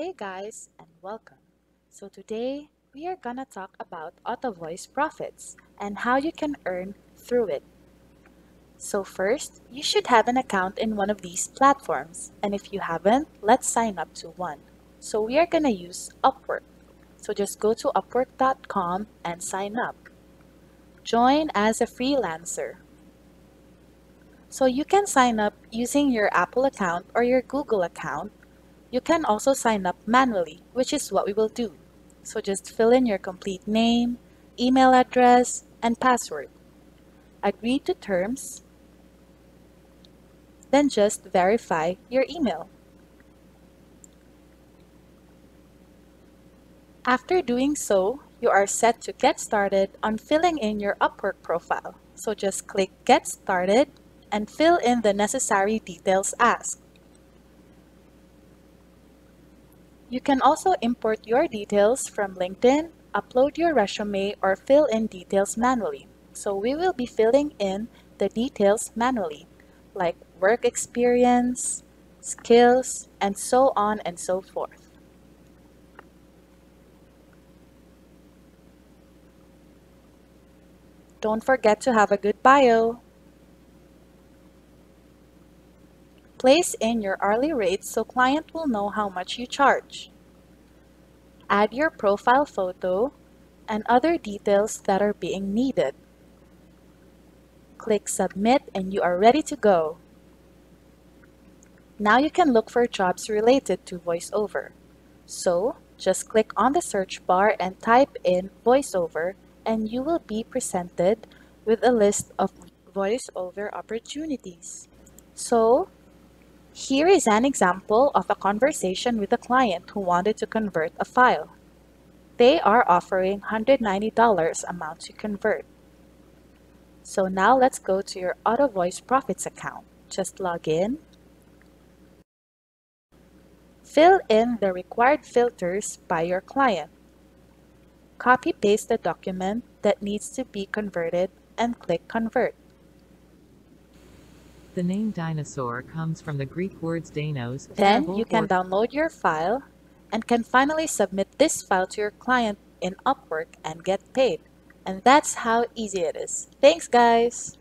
Hey guys, and welcome. So today we are gonna talk about AutoVoiceProfits and how you can earn through it. So first, you should have an account in one of these platforms, and if you haven't, let's sign up to one. So we are gonna use Upwork. So just go to upwork.com and sign up. Join as a freelancer. So you can sign up using your Apple account or your Google account. You can also sign up manually, which is what we will do. So just fill in your complete name, email address, and password. Agree to terms, then just verify your email. After doing so, you are set to get started on filling in your Upwork profile. So just click Get Started and fill in the necessary details asked. You can also import your details from LinkedIn, upload your resume, or fill in details manually. So we will be filling in the details manually, like work experience, skills, and so on and so forth. Don't forget to have a good bio. Place in your hourly rate so client will know how much you charge. Add your profile photo and other details that are being needed. Click Submit and you are ready to go. Now you can look for jobs related to voiceover. So just click on the search bar and type in voiceover, and you will be presented with a list of voiceover opportunities. So here is an example of a conversation with a client who wanted to convert a file. They are offering $190 amount to convert. So now let's go to your AutoVoiceProfits account. Just log in. Fill in the required filters by your client. Copy-paste the document that needs to be converted and click Convert. The name dinosaur comes from the Greek words dainos. Then you can download your file and can finally submit this file to your client in Upwork and get paid. And that's how easy it is. Thanks, guys.